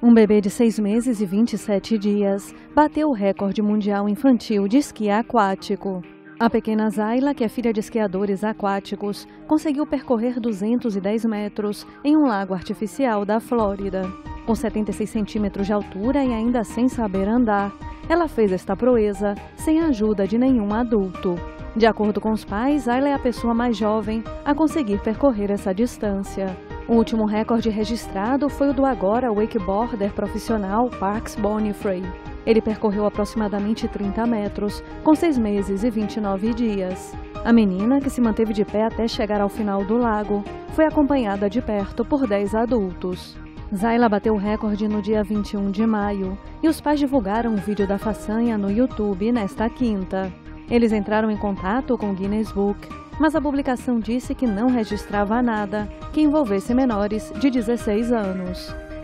Um bebê de 6 meses e 27 dias bateu o recorde mundial infantil de esqui aquático. A pequena Zyla, que é filha de esquiadores aquáticos, conseguiu percorrer 210 metros em um lago artificial da Flórida. Com 76 centímetros de altura e ainda sem saber andar, ela fez esta proeza sem a ajuda de nenhum adulto. De acordo com os pais, Zyla é a pessoa mais jovem a conseguir percorrer essa distância. O último recorde registrado foi o do agora wakeboarder profissional Parks Bonifay. Ele percorreu aproximadamente 30 metros, com 6 meses e 29 dias. A menina, que se manteve de pé até chegar ao final do lago, foi acompanhada de perto por 10 adultos. Zyla bateu o recorde no dia 21 de maio, e os pais divulgaram um vídeo da façanha no YouTube nesta quinta. Eles entraram em contato com o Guinness Book, mas a publicação disse que não registrava nada que envolvesse menores de 16 anos.